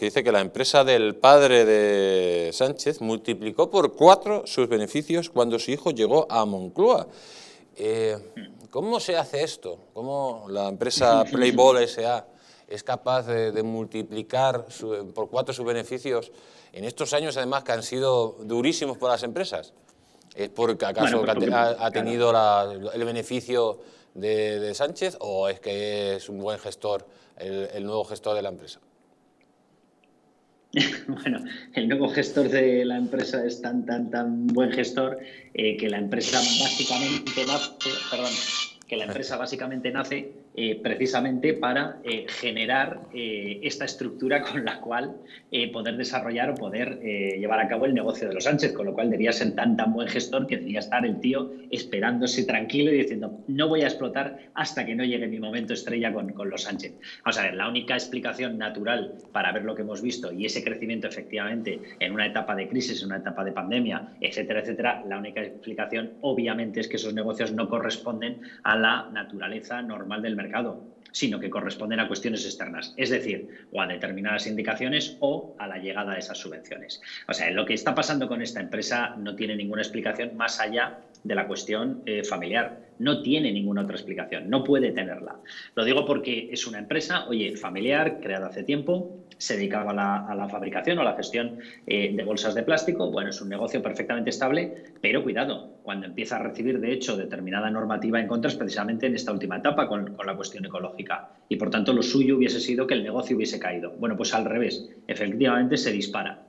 que dice que la empresa del padre de Sánchez multiplicó por 4 sus beneficios cuando su hijo llegó a Moncloa. ¿Cómo se hace esto? ¿Cómo la empresa Playbol S.A. es capaz de multiplicar por 4 sus beneficios en estos años, además, que han sido durísimos para las empresas? ¿Es porque acaso ha tenido el beneficio de Sánchez, o es que es un buen gestor, el nuevo gestor de la empresa? Bueno, el nuevo gestor de la empresa es tan buen gestor que la empresa básicamente nace precisamente para generar esta estructura con la cual poder desarrollar o poder llevar a cabo el negocio de los Sánchez, con lo cual debía ser tan buen gestor que debía estar el tío esperándose tranquilo y diciendo: no voy a explotar hasta que no llegue mi momento estrella con los Sánchez. Vamos a ver, la única explicación natural para ver lo que hemos visto y ese crecimiento efectivamente en una etapa de crisis, en una etapa de pandemia, etcétera, etcétera, la única explicación obviamente es que esos negocios no corresponden a la naturaleza normal del mercado, sino que corresponden a cuestiones externas, es decir, o a determinadas indicaciones o a la llegada de esas subvenciones. O sea, lo que está pasando con esta empresa no tiene ninguna explicación más allá de la cuestión familiar. No tiene ninguna otra explicación, no puede tenerla. Lo digo porque es una empresa, oye, familiar, creada hace tiempo, se dedicaba a la fabricación o a la gestión de bolsas de plástico. Bueno, es un negocio perfectamente estable, pero cuidado, cuando empieza a recibir, de hecho, determinada normativa en contra, es precisamente en esta última etapa con la cuestión ecológica. Y, por tanto, lo suyo hubiese sido que el negocio hubiese caído. Bueno, pues al revés, efectivamente se dispara.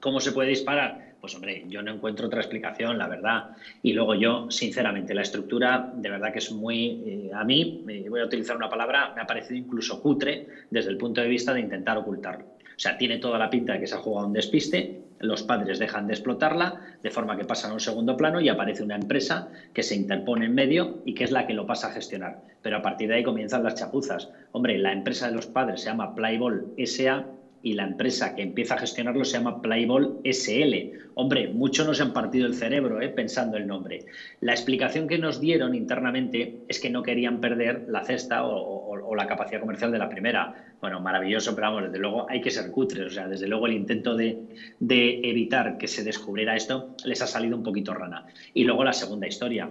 ¿Cómo se puede disparar? Pues hombre, yo no encuentro otra explicación, la verdad. Y luego yo, sinceramente, la estructura de verdad que es muy... a mí, voy a utilizar una palabra, me ha parecido incluso cutre desde el punto de vista de intentar ocultarlo. O sea, tiene toda la pinta de que se ha jugado un despiste, los padres dejan de explotarla, de forma que pasan a un segundo plano y aparece una empresa que se interpone en medio y que es la que lo pasa a gestionar. Pero a partir de ahí comienzan las chapuzas. Hombre, la empresa de los padres se llama Playbol S.A., y la empresa que empieza a gestionarlo se llama Playbol SL. Hombre, muchos nos han partido el cerebro pensando el nombre. La explicación que nos dieron internamente es que no querían perder la cesta o la capacidad comercial de la primera. Bueno, maravilloso, pero vamos, desde luego hay que ser cutres. O sea, desde luego el intento de evitar que se descubriera esto les ha salido un poquito rana. Y luego la segunda historia.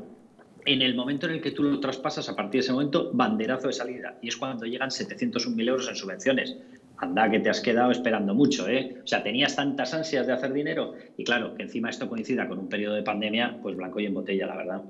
En el momento en el que tú lo traspasas, a partir de ese momento, banderazo de salida. Y es cuando llegan 701.000 euros en subvenciones. Anda, que te has quedado esperando mucho, ¿eh? O sea, tenías tantas ansias de hacer dinero. Y claro, que encima esto coincida con un periodo de pandemia, pues blanco y en botella, la verdad.